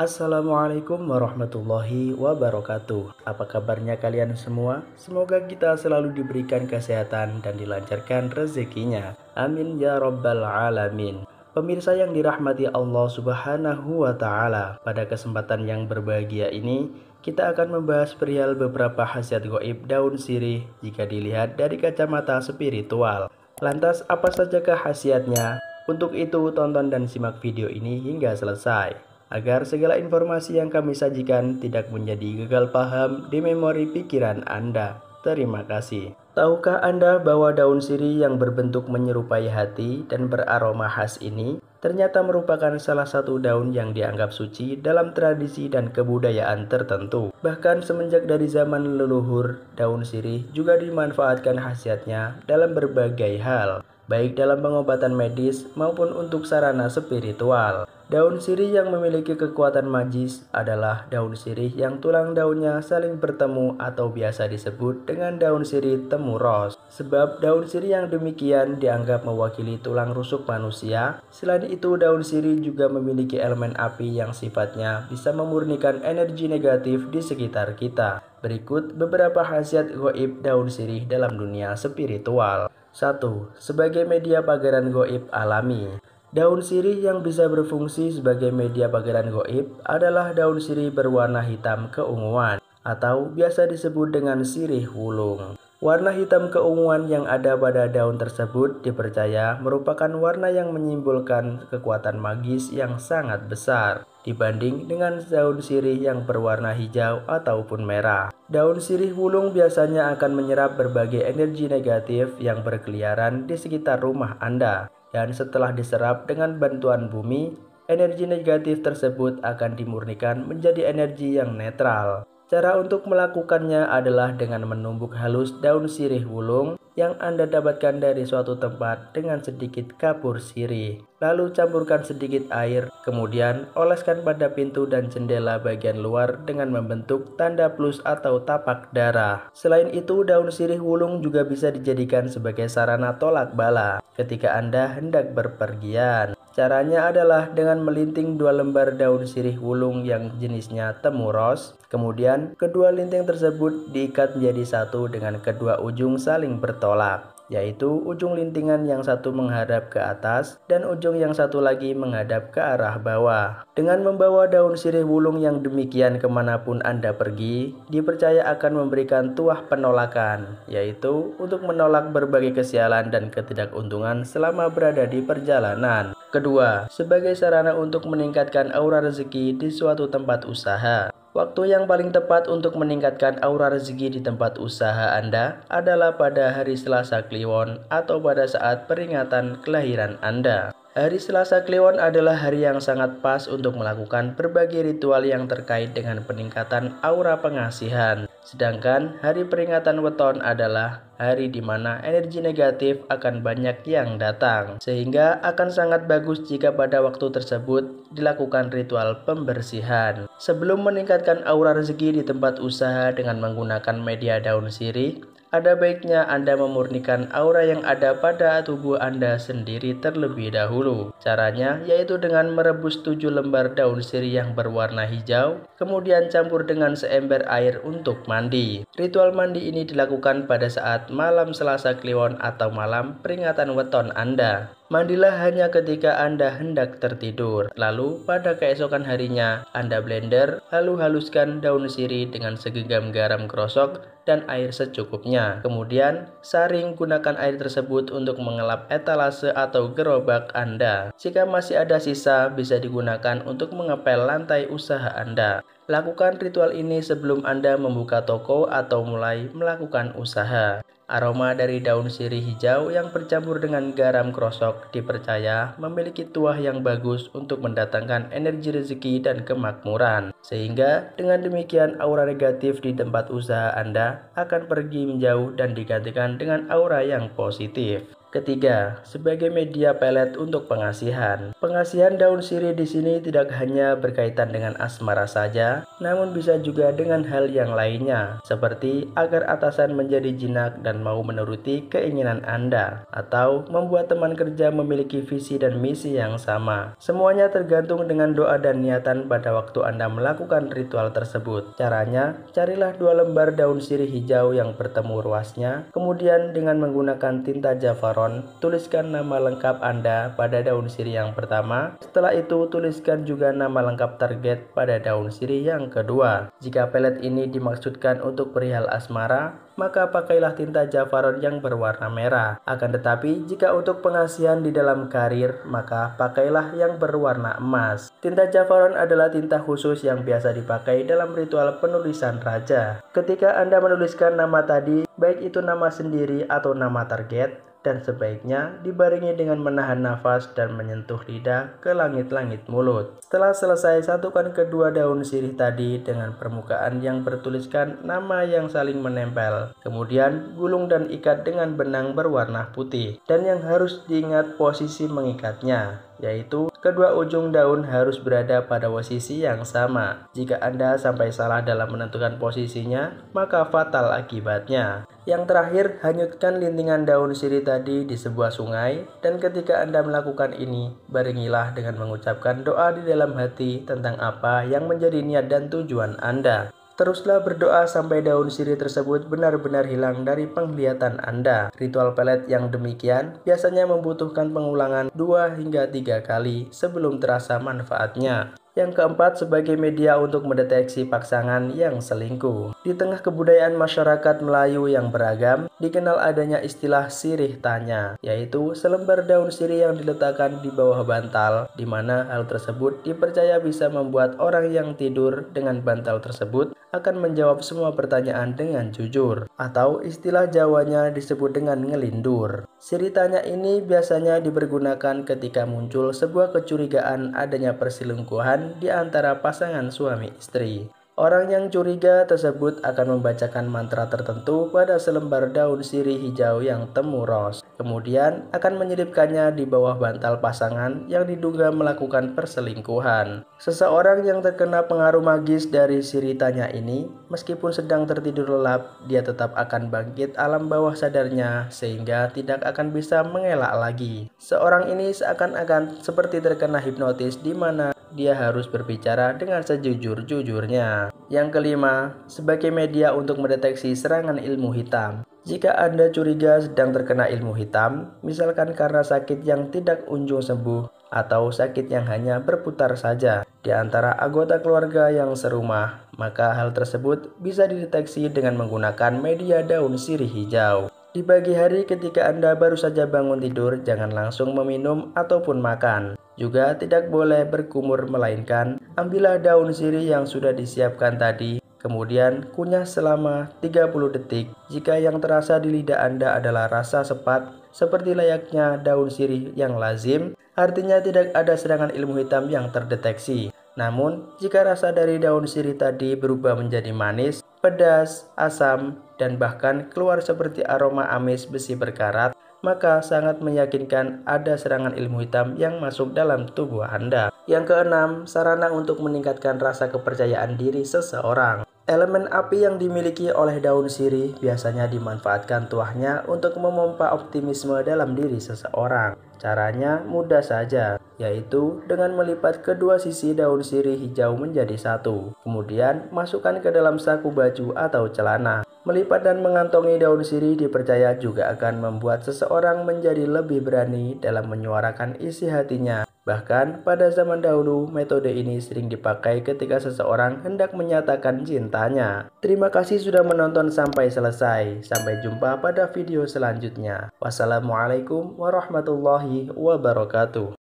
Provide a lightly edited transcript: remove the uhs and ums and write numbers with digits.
Assalamualaikum warahmatullahi wabarakatuh. Apa kabarnya kalian semua? Semoga kita selalu diberikan kesehatan dan dilancarkan rezekinya. Amin ya rabbal alamin. Pemirsa yang dirahmati Allah subhanahu wa ta'ala, pada kesempatan yang berbahagia ini kita akan membahas perihal beberapa khasiat gaib daun sirih jika dilihat dari kacamata spiritual. Lantas apa sajakah khasiatnya? Untuk itu tonton dan simak video ini hingga selesai, agar segala informasi yang kami sajikan tidak menjadi gagal paham di memori pikiran Anda. Terima kasih. Tahukah Anda bahwa daun sirih yang berbentuk menyerupai hati dan beraroma khas ini ternyata merupakan salah satu daun yang dianggap suci dalam tradisi dan kebudayaan tertentu. Bahkan semenjak dari zaman leluhur, daun sirih juga dimanfaatkan khasiatnya dalam berbagai hal, baik dalam pengobatan medis maupun untuk sarana spiritual. Daun sirih yang memiliki kekuatan magis adalah daun sirih yang tulang daunnya saling bertemu atau biasa disebut dengan daun sirih temuros. Sebab daun sirih yang demikian dianggap mewakili tulang rusuk manusia. Selain itu, daun sirih juga memiliki elemen api yang sifatnya bisa memurnikan energi negatif di sekitar kita. Berikut beberapa khasiat gaib daun sirih dalam dunia spiritual. 1. Sebagai media pagaran gaib alami. Daun sirih yang bisa berfungsi sebagai media pagaran gaib adalah daun sirih berwarna hitam keunguan atau biasa disebut dengan sirih wulung. Warna hitam keunguan yang ada pada daun tersebut dipercaya merupakan warna yang menyimbolkan kekuatan magis yang sangat besar dibanding dengan daun sirih yang berwarna hijau ataupun merah. Daun sirih wulung biasanya akan menyerap berbagai energi negatif yang berkeliaran di sekitar rumah Anda. Dan setelah diserap dengan bantuan bumi, energi negatif tersebut akan dimurnikan menjadi energi yang netral. Cara untuk melakukannya adalah dengan menumbuk halus daun sirih wulung yang Anda dapatkan dari suatu tempat dengan sedikit kapur sirih. Lalu campurkan sedikit air, kemudian oleskan pada pintu dan jendela bagian luar dengan membentuk tanda plus atau tapak darah. Selain itu, daun sirih wulung juga bisa dijadikan sebagai sarana tolak bala ketika Anda hendak berpergian. Caranya adalah dengan melinting 2 lembar daun sirih wulung yang jenisnya temuros. Kemudian kedua linting tersebut diikat menjadi satu dengan kedua ujung saling bertolak, yaitu ujung lintingan yang satu menghadap ke atas dan ujung yang satu lagi menghadap ke arah bawah. Dengan membawa daun sirih wulung yang demikian kemanapun Anda pergi, dipercaya akan memberikan tuah penolakan, yaitu untuk menolak berbagai kesialan dan ketidakuntungan selama berada di perjalanan. Kedua, sebagai sarana untuk meningkatkan aura rezeki di suatu tempat usaha. Waktu yang paling tepat untuk meningkatkan aura rezeki di tempat usaha Anda adalah pada hari Selasa Kliwon atau pada saat peringatan kelahiran Anda. Hari Selasa Kliwon adalah hari yang sangat pas untuk melakukan berbagai ritual yang terkait dengan peningkatan aura pengasihan. Sedangkan hari peringatan weton adalah hari di mana energi negatif akan banyak yang datang, sehingga akan sangat bagus jika pada waktu tersebut dilakukan ritual pembersihan. Sebelum meningkatkan aura rezeki di tempat usaha dengan menggunakan media daun sirih, ada baiknya Anda memurnikan aura yang ada pada tubuh Anda sendiri terlebih dahulu. Caranya yaitu dengan merebus 7 lembar daun sirih yang berwarna hijau, kemudian campur dengan seember air untuk mandi. Ritual mandi ini dilakukan pada saat malam Selasa Kliwon atau malam peringatan weton Anda. Mandilah hanya ketika Anda hendak tertidur. Lalu pada keesokan harinya Anda blender, lalu haluskan daun sirih dengan segenggam garam krosok dan air secukupnya. Kemudian saring, gunakan air tersebut untuk mengelap etalase atau gerobak Anda. Jika masih ada sisa, bisa digunakan untuk mengepel lantai usaha Anda. Lakukan ritual ini sebelum Anda membuka toko atau mulai melakukan usaha. Aroma dari daun sirih hijau yang bercampur dengan garam krosok dipercaya memiliki tuah yang bagus untuk mendatangkan energi rezeki dan kemakmuran. Sehingga dengan demikian aura negatif di tempat usaha Anda akan pergi menjauh dan digantikan dengan aura yang positif. Ketiga, sebagai media pelet untuk pengasihan. Pengasihan daun sirih di sini tidak hanya berkaitan dengan asmara saja, namun bisa juga dengan hal yang lainnya, seperti agar atasan menjadi jinak dan mau menuruti keinginan Anda, atau membuat teman kerja memiliki visi dan misi yang sama. Semuanya tergantung dengan doa dan niatan pada waktu Anda melakukan ritual tersebut. Caranya, carilah 2 lembar daun sirih hijau yang bertemu ruasnya, kemudian dengan menggunakan tinta Jaffaron, tuliskan nama lengkap Anda pada daun sirih yang pertama. Setelah itu, tuliskan juga nama lengkap target pada daun sirih yang kedua. Jika pelet ini dimaksudkan untuk perihal asmara, maka pakailah tinta Jaffaron yang berwarna merah. Akan tetapi, jika untuk pengasihan di dalam karir, maka pakailah yang berwarna emas. Tinta Jaffaron adalah tinta khusus yang biasa dipakai dalam ritual penulisan raja. Ketika Anda menuliskan nama tadi, baik itu nama sendiri atau nama target, dan sebaiknya dibarengi dengan menahan nafas dan menyentuh lidah ke langit-langit mulut. Setelah selesai, satukan kedua daun sirih tadi dengan permukaan yang bertuliskan nama yang saling menempel. Kemudian gulung dan ikat dengan benang berwarna putih. Dan yang harus diingat posisi mengikatnya, yaitu kedua ujung daun harus berada pada posisi yang sama. Jika Anda sampai salah dalam menentukan posisinya, maka fatal akibatnya. Yang terakhir, hanyutkan lintingan daun sirih tadi di sebuah sungai, dan ketika Anda melakukan ini, barengilah dengan mengucapkan doa di dalam hati tentang apa yang menjadi niat dan tujuan Anda. Teruslah berdoa sampai daun sirih tersebut benar-benar hilang dari penglihatan Anda. Ritual pelet yang demikian biasanya membutuhkan pengulangan 2 hingga 3 kali sebelum terasa manfaatnya. Yang keempat, sebagai media untuk mendeteksi pasangan yang selingkuh. Di tengah kebudayaan masyarakat Melayu yang beragam, dikenal adanya istilah sirih tanya, yaitu selembar daun sirih yang diletakkan di bawah bantal, di mana hal tersebut dipercaya bisa membuat orang yang tidur dengan bantal tersebut akan menjawab semua pertanyaan dengan jujur, atau istilah Jawanya disebut dengan ngelindur. Sirih tanya ini biasanya dipergunakan ketika muncul sebuah kecurigaan adanya perselingkuhan di antara pasangan suami istri. Orang yang curiga tersebut akan membacakan mantra tertentu pada selembar daun sirih hijau yang temuros. Kemudian akan menyelipkannya di bawah bantal pasangan yang diduga melakukan perselingkuhan. Seseorang yang terkena pengaruh magis dari sirih tanya ini, meskipun sedang tertidur lelap, dia tetap akan bangkit alam bawah sadarnya sehingga tidak akan bisa mengelak lagi. Seorang ini seakan-akan seperti terkena hipnotis, di mana dia harus berbicara dengan sejujur-jujurnya. Yang kelima, sebagai media untuk mendeteksi serangan ilmu hitam. Jika Anda curiga sedang terkena ilmu hitam, misalkan karena sakit yang tidak kunjung sembuh, atau sakit yang hanya berputar saja di antara anggota keluarga yang serumah, maka hal tersebut bisa dideteksi dengan menggunakan media daun sirih hijau. Di pagi hari ketika Anda baru saja bangun tidur, jangan langsung meminum ataupun makan. Juga tidak boleh berkumur, melainkan ambillah daun sirih yang sudah disiapkan tadi, kemudian kunyah selama 30 detik. Jika yang terasa di lidah Anda adalah rasa sepat, seperti layaknya daun sirih yang lazim, artinya tidak ada serangan ilmu hitam yang terdeteksi. Namun, jika rasa dari daun sirih tadi berubah menjadi manis, pedas, asam, dan bahkan keluar seperti aroma amis besi berkarat, maka sangat meyakinkan ada serangan ilmu hitam yang masuk dalam tubuh Anda. Yang keenam, sarana untuk meningkatkan rasa kepercayaan diri seseorang. Elemen api yang dimiliki oleh daun sirih biasanya dimanfaatkan tuahnya untuk memompa optimisme dalam diri seseorang. Caranya mudah saja, yaitu dengan melipat kedua sisi daun sirih hijau menjadi satu. Kemudian masukkan ke dalam saku baju atau celana. Melipat dan mengantongi daun sirih dipercaya juga akan membuat seseorang menjadi lebih berani dalam menyuarakan isi hatinya. Bahkan pada zaman dahulu, metode ini sering dipakai ketika seseorang hendak menyatakan cintanya. Terima kasih sudah menonton sampai selesai. Sampai jumpa pada video selanjutnya. Wassalamualaikum warahmatullahi wabarakatuh.